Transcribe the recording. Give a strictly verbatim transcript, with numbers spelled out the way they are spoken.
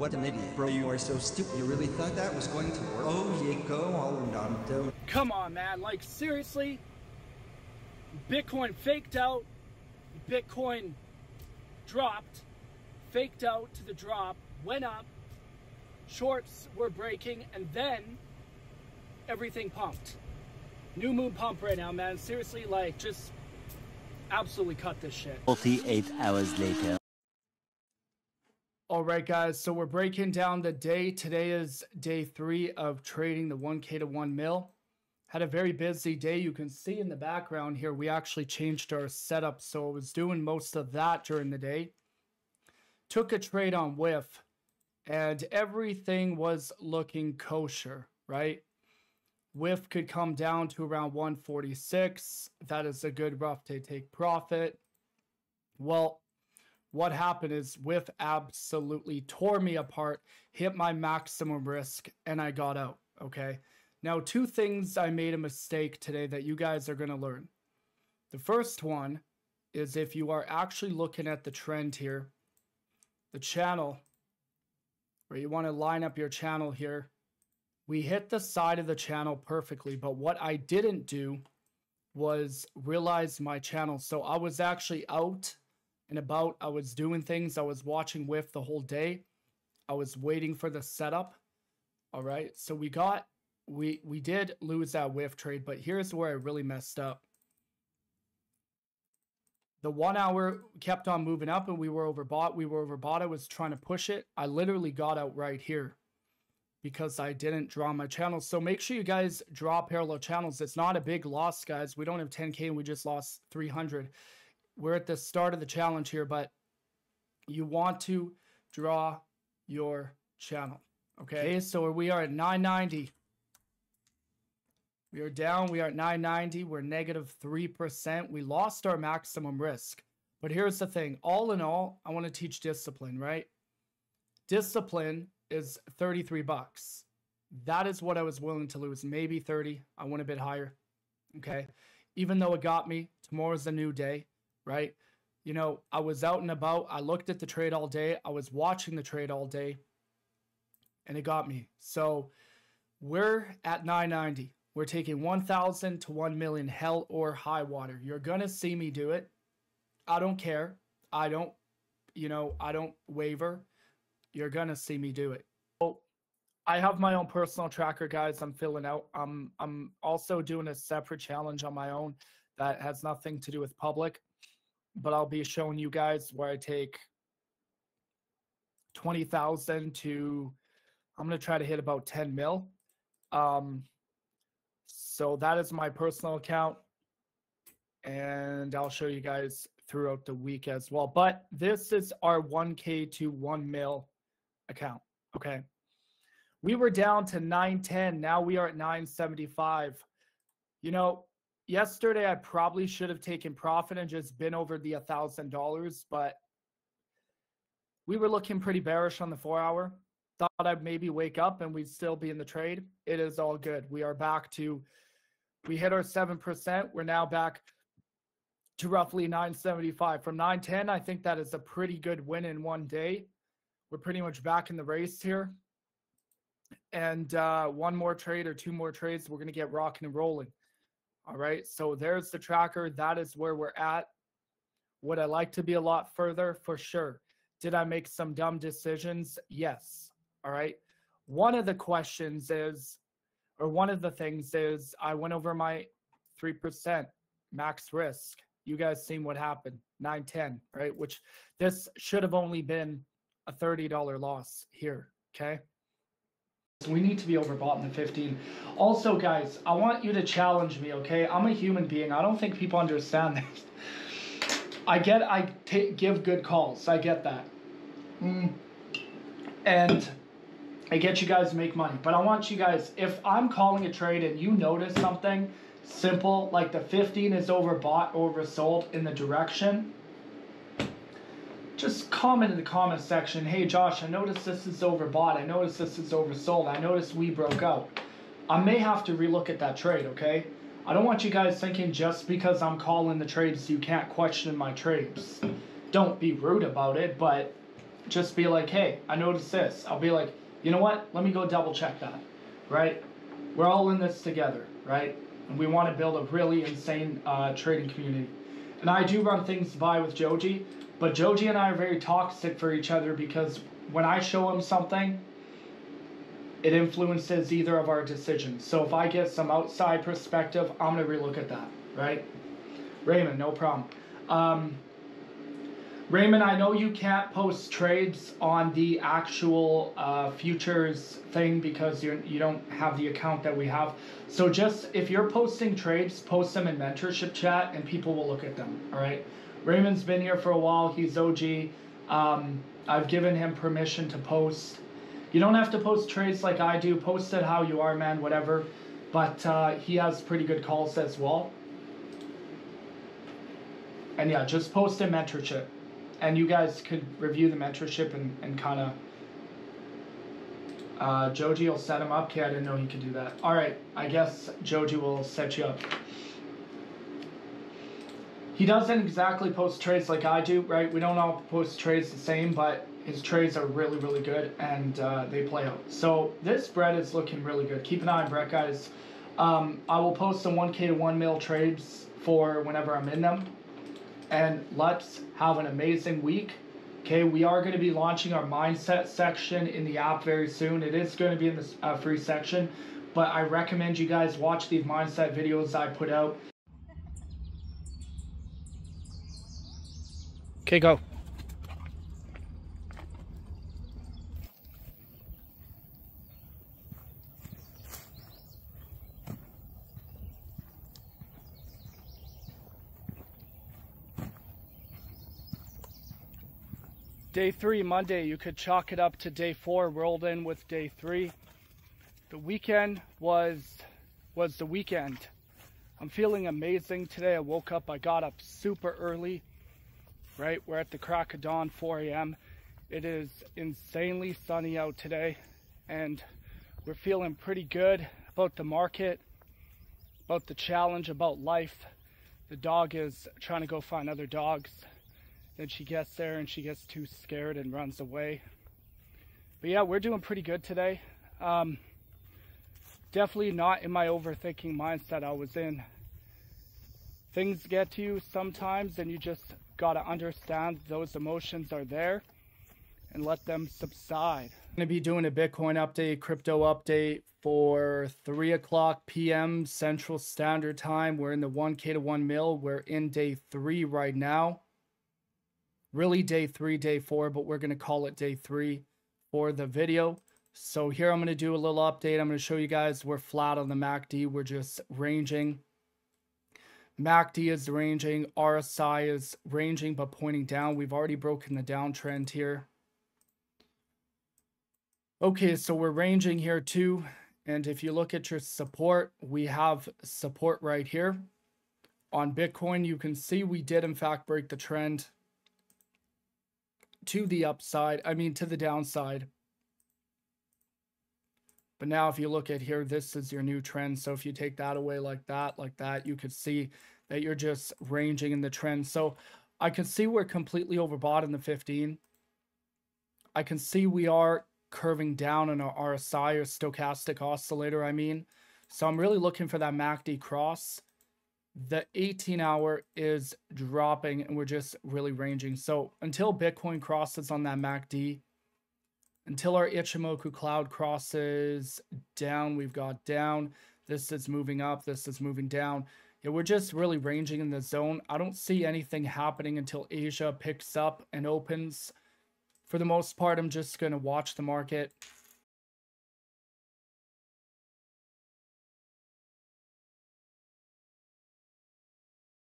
What an idiot. Bro, you are so stupid. You really thought that was going to work? Oh, yeah, go all. Come on, man. Like, seriously? Bitcoin faked out. Bitcoin dropped. Faked out to the drop. Went up. Shorts were breaking. And then everything pumped. New moon pump right now, man. Seriously, like, just absolutely cut this shit. forty-eight hours later. All right, guys, so we're breaking down the day. Today is day three of trading the one K to one mil. Had a very busy day. You can see in the background here, we actually changed our setup. So I was doing most of that during the day. Took a trade on W I F, and everything was looking kosher, right? W I F could come down to around one forty-six. That is a good rough to take profit. Well, what happened is W I F absolutely tore me apart, hit my maximum risk, and I got out, okay? Now, two things I made a mistake today that you guys are going to learn. The first one is if you are actually looking at the trend here, the channel, where you want to line up your channel here, we hit the side of the channel perfectly, but what I didn't do was realize my channel. So I was actually out and about. I was doing things. I was watching W I F the whole day. I was waiting for the setup. All right. So we got, we, we did lose that W I F trade, but here's where I really messed up. The one hour kept on moving up and we were overbought. We were overbought. I was trying to push it. I literally got out right here, because I didn't draw my channels. So make sure you guys draw parallel channels. It's not a big loss, guys. We don't have ten K and we just lost three hundred. We're at the start of the challenge here, but you want to draw your channel. Okay, so we are at nine ninety. We are down. We are at nine ninety. We're negative three percent. We lost our maximum risk. But here's the thing. All in all, I want to teach discipline, right? Discipline is thirty-three bucks. That is what I was willing to lose. Maybe thirty. I went a bit higher. Okay. Even though it got me, tomorrow's a new day, right? You know, I was out and about. I looked at the trade all day. I was watching the trade all day and it got me. So we're at nine ninety. We're taking one thousand to one million, hell or high water. You're going to see me do it. I don't care. I don't, you know, I don't waver. You're going to see me do it. Oh, I have my own personal tracker, guys. I'm filling out. Um, I'm also doing a separate challenge on my own that has nothing to do with public, but I'll be showing you guys where I take twenty thousand to, I'm going to try to hit about ten mil. Um, so that is my personal account, and I'll show you guys throughout the week as well. But this is our one K to one mil account. Okay, we were down to nine ten. Now we are at nine seventy-five. You know, yesterday I probably should have taken profit and just been over the a thousand dollars, but we were looking pretty bearish on the four hour. Thought I'd maybe wake up and we'd still be in the trade. It is all good. We are back to, we hit our seven percent. We're now back to roughly nine seventy-five. From nine ten, I think that is a pretty good win in one day. We're pretty much back in the race here. And uh, one more trade or two more trades, we're going to get rocking and rolling. All right, so there's the tracker. That is where we're at. Would I like to be a lot further? For sure. Did I make some dumb decisions? Yes. All right. One of the questions is, or one of the things is, I went over my three percent max risk. You guys seen what happened, nine ten, right? Which this should have only been a thirty dollar loss here, okay? We need to be overbought in the fifteen. Also, guys, I want you to challenge me, okay? I'm a human being. I don't think people understand this. I get, I t give good calls. I get that. Mm. And I get you guys to make money. But I want you guys, if I'm calling a trade and you notice something simple, like the fifteen is overbought, oversold in the direction, just comment in the comment section, hey Josh, I noticed this is overbought, I noticed this is oversold, I noticed we broke out. I may have to relook at that trade, okay? I don't want you guys thinking just because I'm calling the trades, you can't question my trades. Don't be rude about it, but just be like, hey, I noticed this. I'll be like, you know what? Let me go double check that, right? We're all in this together, right? And we want to build a really insane uh, trading community. And I do run things by with Joji, but Joji and I are very toxic for each other because when I show him something, it influences either of our decisions. So if I get some outside perspective, I'm going to relook at that, right? Raymond, no problem. Um, Raymond, I know you can't post trades on the actual uh, futures thing because you you don't have the account that we have. So just if you're posting trades, post them in mentorship chat and people will look at them. All right. Raymond's been here for a while. He's O G. Um, I've given him permission to post. You don't have to post trades like I do. Post it how you are, man. Whatever. But uh, he has pretty good calls as well. And yeah, just post in mentorship. And you guys could review the mentorship and, and kind of... Uh, Joji will set him up. Okay, I didn't know he could do that. All right, I guess Joji will set you up. He doesn't exactly post trades like I do, right? We don't all post trades the same, but his trades are really, really good, and uh, they play out. So this spread is looking really good. Keep an eye on Brett, guys. Um, I will post some one K to one mil trades for whenever I'm in them. And let's have an amazing week. Okay, we are going to be launching our mindset section in the app very soon. It is going to be in the uh, free section, but I recommend you guys watch these mindset videos I put out. Okay, go. Day three, Monday, you could chalk it up to day four, rolled in with day three. The weekend was, was the weekend. I'm feeling amazing today. I woke up, I got up super early, right? We're at the crack of dawn, four A M It is insanely sunny out today, and we're feeling pretty good about the market, about the challenge, about life. The dog is trying to go find other dogs. Then she gets there and she gets too scared and runs away. But yeah, we're doing pretty good today. Um, definitely not in my overthinking mindset I was in. Things get to you sometimes and you just gotta understand those emotions are there and let them subside. I'm gonna be doing a Bitcoin update, crypto update for three o'clock P M Central Standard Time. We're in the one K to one mil. We're in day three right now. Really day three, day four, but we're going to call it day three for the video. So here I'm going to do a little update. I'm going to show you guys we're flat on the M A C D. We're just ranging. M A C D is ranging. R S I is ranging, but pointing down. We've already broken the downtrend here. Okay, so we're ranging here too. And if you look at your support, we have support right here. On Bitcoin, you can see we did in fact break the trend to the upside, I mean to the downside. But now if you look at here, this is your new trend. So if you take that away like that, like that, you could see that you're just ranging in the trend. So I can see we're completely overbought in the fifteen. I can see we are curving down on our R S I or stochastic oscillator, I mean. So I'm really looking for that M A C D cross. The eighteen hour is dropping and we're just really ranging. So until Bitcoin crosses on that M A C D, until our Ichimoku cloud crosses down, we've got down. This is moving up. This is moving down. Yeah, we're just really ranging in the zone. I don't see anything happening until Asia picks up and opens. For the most part, I'm just going to watch the market.